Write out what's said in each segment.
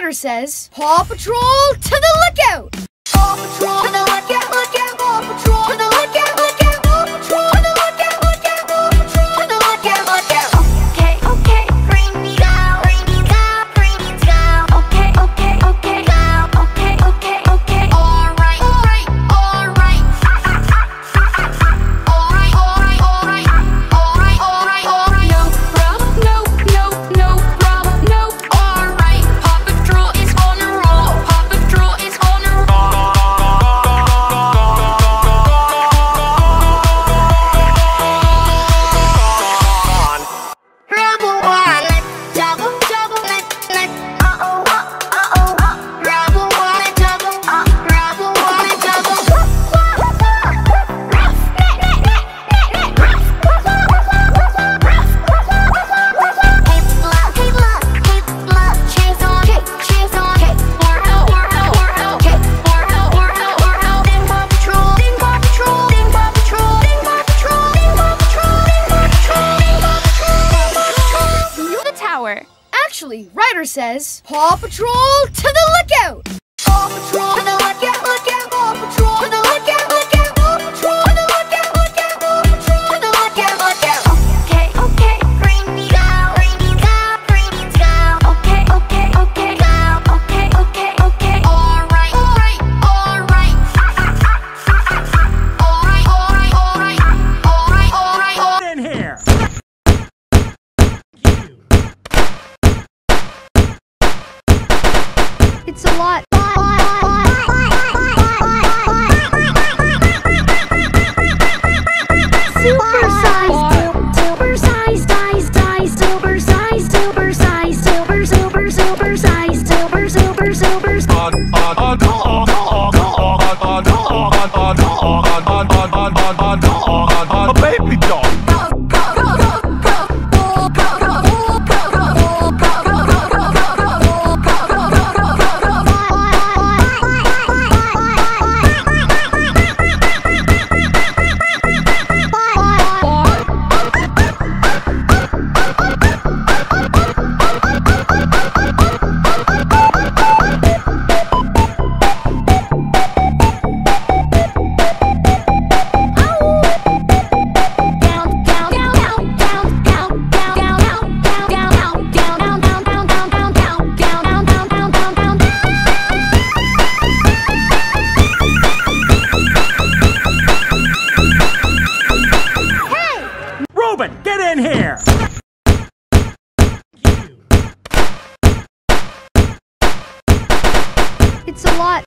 Ryder says, Paw Patrol to the lookout! Paw Patrol to the lookout, lookout, Paw Patrol to the lookout, lookout, Paw Patrol to the lookout, lookout, Paw Patrol to the lookout, lookout. Okay, okay, green go, green go. Okay, okay, okay, go. Okay, okay, okay. Alright, alright, alright. Alright, alright, alright. Alright, alright, alright. No problem, no problem, no. Alright, Paw Patrol is on a roll. Paw Patrol is on a roll. Rebel one, double, double, uh-oh, uh-oh, uh. Rebel one, double, rebel one, double. Ruff, net, ruff, Hey, blood, chase on, K, or L. Then Paw Patrol, then Paw Patrol. Through the tower. Actually, Ryder says, Paw Patrol to the lookout! Paw Patrol to the lookout, lookout, Paw Patrol to the lookout, lookout, Paw Patrol to the lookout, lookout, Paw Patrol to the lookout, lookout. Okay, okay, green go, okay, okay, okay, go, okay, okay. Alright, alright, alright, alright, alright, alright, alright. In here. It's a lot. A baby doll. It's a lot.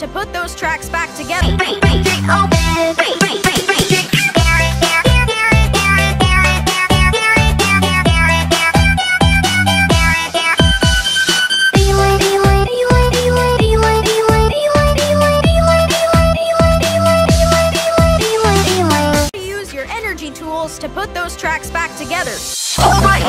To put those tracks back together. Use your energy tools to put those tracks back together. All right.